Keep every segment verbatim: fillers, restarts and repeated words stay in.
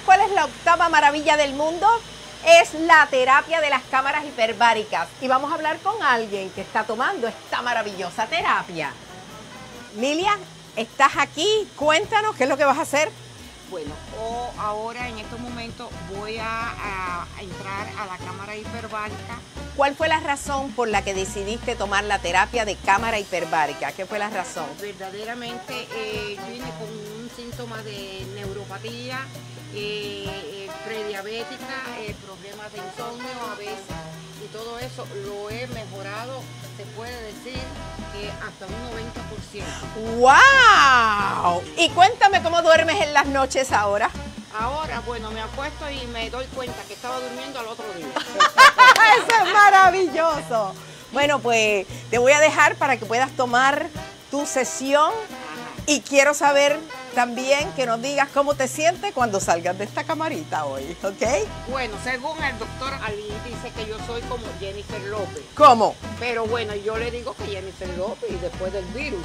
¿Sabes cuál es la octava maravilla del mundo? Es la terapia de las cámaras hiperbáricas. Y vamos a hablar con alguien que está tomando esta maravillosa terapia. Lilian, estás aquí. Cuéntanos qué es lo que vas a hacer. Bueno, oh, ahora en estos momentos voy a, a entrar a la cámara hiperbárica. ¿Cuál fue la razón por la que decidiste tomar la terapia de cámara hiperbárica? ¿Qué fue la razón? Verdaderamente eh, yo vine con un síntoma de neuropatía, eh, eh, prediabética, eh, problemas de insomnio a veces, y todo eso lo he mejorado, se puede decir, que hasta un noventa por ciento. ¡Wow! Y cuéntame cómo duermes en las noches ahora. Ahora, bueno, me acuesto y me doy cuenta que estaba durmiendo al otro día. ¡Eso es maravilloso! Bueno, pues te voy a dejar para que puedas tomar tu sesión. Y quiero saber también que nos digas cómo te sientes cuando salgas de esta camarita hoy, ¿ok? Bueno, según el doctor Ali dice que yo soy como Jennifer López. ¿Cómo? Pero bueno, yo le digo que Jennifer López y después del virus.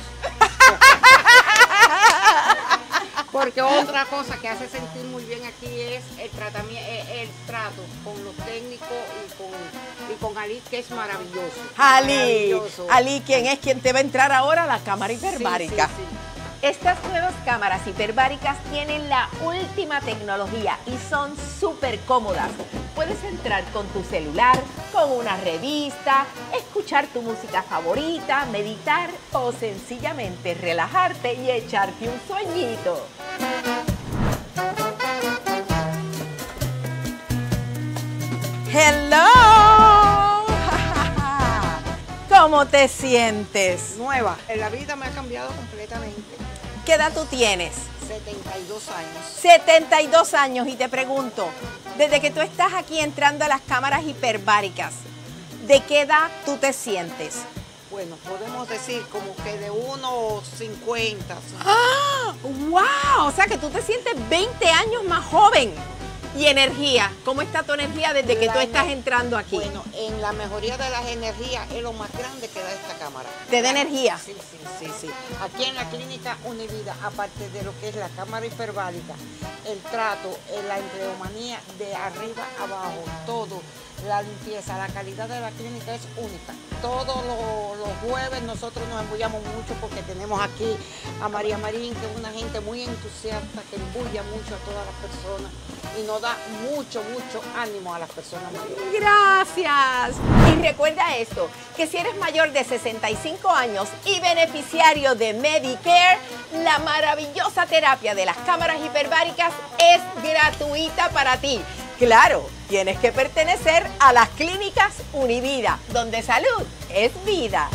Porque otra cosa que hace sentir muy bien aquí es el tratamiento, el trato con los técnicos y con, y con Ali, que es maravilloso. Ali, maravilloso. Ali, ¿quién es quien te va a entrar ahora a la cámara hiperbárica? Sí, sí, sí. Estas nuevas cámaras hiperbáricas tienen la última tecnología y son súper cómodas. Puedes entrar con tu celular, con una revista, escuchar tu música favorita, meditar o sencillamente relajarte y echarte un sueñito. ¡Hello! ¿Cómo te sientes? Nueva. En la vida me ha cambiado completamente. ¿Qué edad tú tienes? setenta y dos años. setenta y dos años, y te pregunto, desde que tú estás aquí entrando a las cámaras hiperbáricas, ¿de qué edad tú te sientes? Bueno, podemos decir como que de unos cincuenta. ¡Ah! ¡Wow! O sea que tú te sientes veinte años más joven. Y energía, ¿cómo está tu energía desde que la tú estás entrando aquí? Bueno, en la mejoría de las energías es lo más grande que da esta cámara. ¿Te da energía? Sí, sí, sí, sí. Aquí en la clínica UniVida, aparte de lo que es la cámara hiperbárica, el trato, la empleomanía de arriba abajo, todo, la limpieza, la calidad de la clínica es única. Todos los, los jueves nosotros nos embullamos mucho porque tenemos aquí a María Marín, que es una gente muy entusiasta, que embulla mucho a todas las personas y nos da mucho, mucho ánimo a las personas mayores. ¡Gracias! Y recuerda esto, que si eres mayor de sesenta y cinco años y beneficiario de Medicare, la maravillosa terapia de las cámaras hiperbáricas es gratuita para ti. Claro, tienes que pertenecer a las clínicas UniVida, donde salud es vida.